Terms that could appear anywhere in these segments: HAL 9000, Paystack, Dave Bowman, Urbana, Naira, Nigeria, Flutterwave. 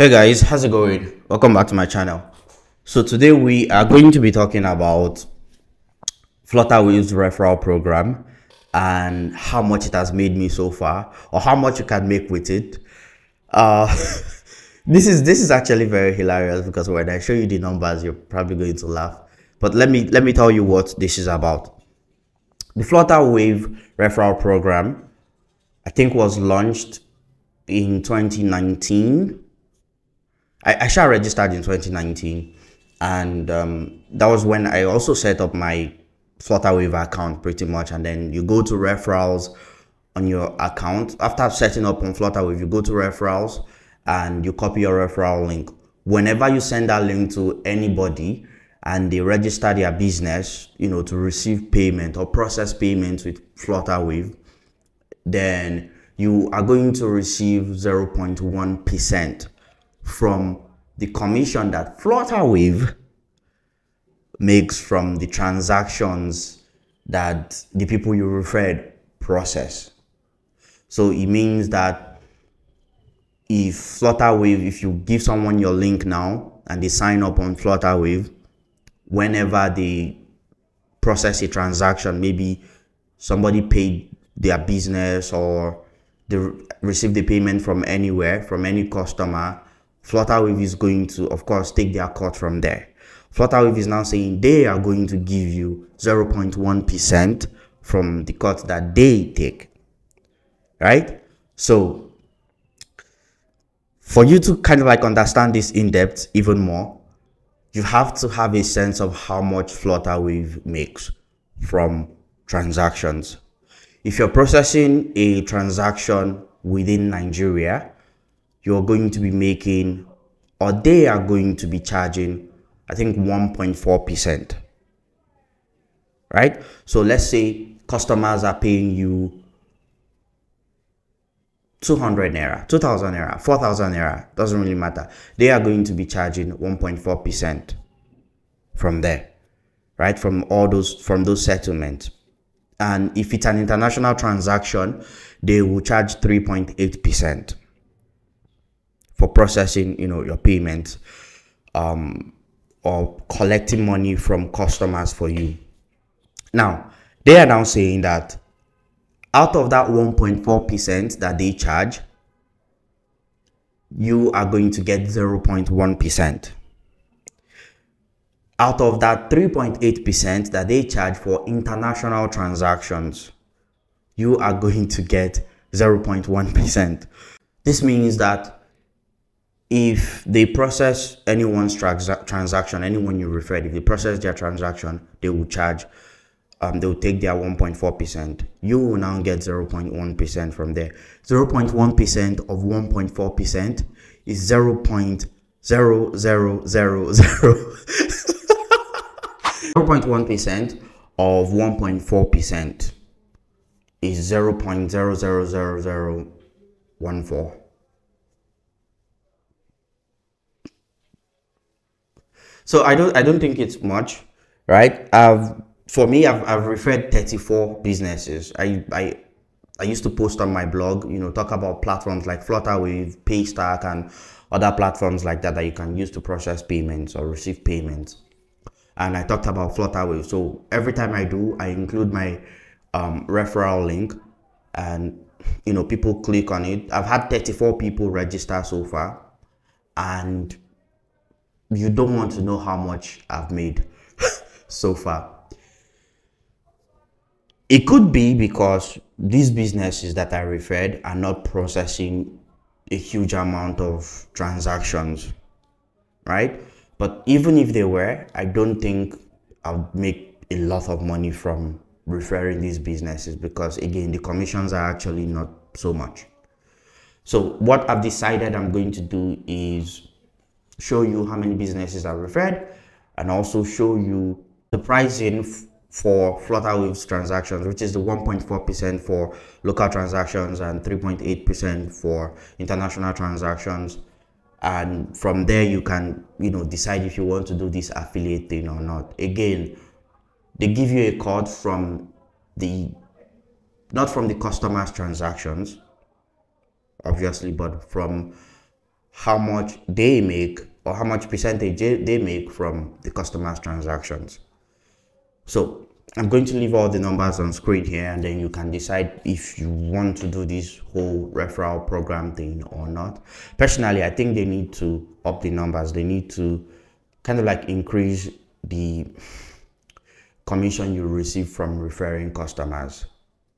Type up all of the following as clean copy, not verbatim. Hey guys, how's it going? Welcome back to my channel. So today we are going to be talking about Flutterwave's referral program and how much it has made me so far, or how much you can make with it. This is actually very hilarious, because when I show you the numbers, you're probably going to laugh. But let me tell you what this is about. The Flutterwave referral program, I think, was launched in 2019. I shall registered in 2019, and that was when I also set up my Flutterwave account pretty much. And then you go to referrals on your account. After setting up on Flutterwave, you go to referrals and you copy your referral link. Whenever you send that link to anybody and they register their business, you know, to receive payment or process payments with Flutterwave, then you are going to receive 0.1% from the commission that Flutterwave makes from the transactions that the people you referred process. So it means that if Flutterwave, if you give someone your link now and they sign up on Flutterwave, whenever they process a transaction, maybe somebody paid their business or they received the payment from anywhere, from any customer, Flutterwave is going to, of course, take their cut from there. Flutterwave is now saying they are going to give you 0.1% from the cut that they take, right? So for you to kind of like understand this in depth even more, you have to have a sense of how much Flutterwave makes from transactions. If you're processing a transaction within Nigeria, you're going to be making, or they are going to be charging, I think 1.4%, right? So let's say customers are paying you 200 Naira, 2,000 Naira, 4,000 Naira, doesn't really matter. They are going to be charging 1.4% from there, right? From all those, from those settlements. And if it's an international transaction, they will charge 3.8%. for processing, you know, your payments or collecting money from customers for you. Now, they are now saying that out of that 1.4% that they charge, you are going to get 0.1%. Out of that 3.8% that they charge for international transactions, you are going to get 0.1%. This means that if they process anyone's transaction, anyone you referred, if they process their transaction, they will charge, they will take their 1.4%. You will now get 0.1% from there. 0.1% of 1.4% is 0.0000. 0.1% of 1.4% is 0.000014. So I don't think it's much, right? For me, I've referred 34 businesses. I used to post on my blog, you know, talk about platforms like Flutterwave, Paystack, and other platforms like that that you can use to process payments or receive payments. And I talked about Flutterwave. So every time I do, I include my referral link, and you know, people click on it. I've had 34 people register so far, and you don't want to know how much I've made so far. It could be because these businesses that I referred are not processing a huge amount of transactions, right? But even if they were, I don't think I would make a lot of money from referring these businesses, because again, the commissions are actually not so much. So what I've decided I'm going to do is show you how many businesses are referred, and also show you the pricing for Flutterwave's transactions, which is the 1.4% for local transactions and 3.8% for international transactions. And from there you can, you know, decide if you want to do this affiliate thing or not. Again, they give you a cut from the, not from the customer's transactions, obviously, but from how much they make or how much percentage they make from the customer's transactions. So I'm going to leave all the numbers on screen here, and then you can decide if you want to do this whole referral program thing or not. Personally, I think they need to up the numbers. They need to kind of like increase the commission you receive from referring customers,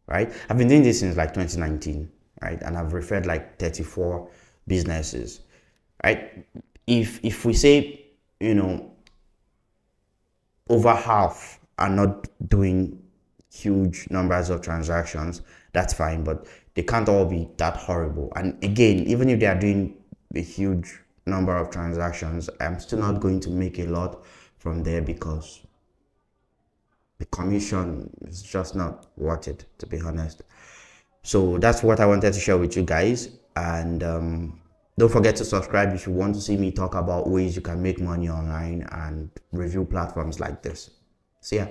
right? I've been doing this since like 2019, right? And I've referred like 34 businesses, right? If we say, you know, over half are not doing huge numbers of transactions, that's fine, but they can't all be that horrible. And again, even if they are doing a huge number of transactions, I'm still not going to make a lot from there because the commission is just not worth it, to be honest. So that's what I wanted to share with you guys. And don't forget to subscribe if you want to see me talk about ways you can make money online and review platforms like this. See ya.